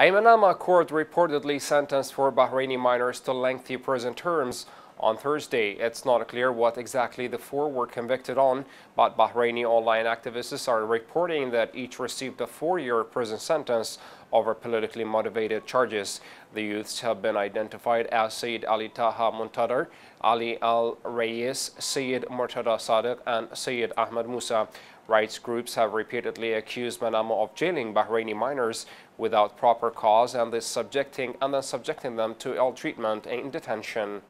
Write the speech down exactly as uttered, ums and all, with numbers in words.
A Manama court reportedly sentenced four Bahraini minors to lengthy prison terms on Thursday. It's not clear what exactly the four were convicted on, but Bahraini online activists are reporting that each received a four-year prison sentence over politically motivated charges. The youths have been identified as Sayed Ali Taha Muntathar Ali Al-Rayes, Sayed Murtada Sadiq, and Sayed Ahmad Mousa. Rights groups have repeatedly accused Manama of jailing Bahraini minors without proper cause and, subjecting, and then subjecting them to ill treatment in detention.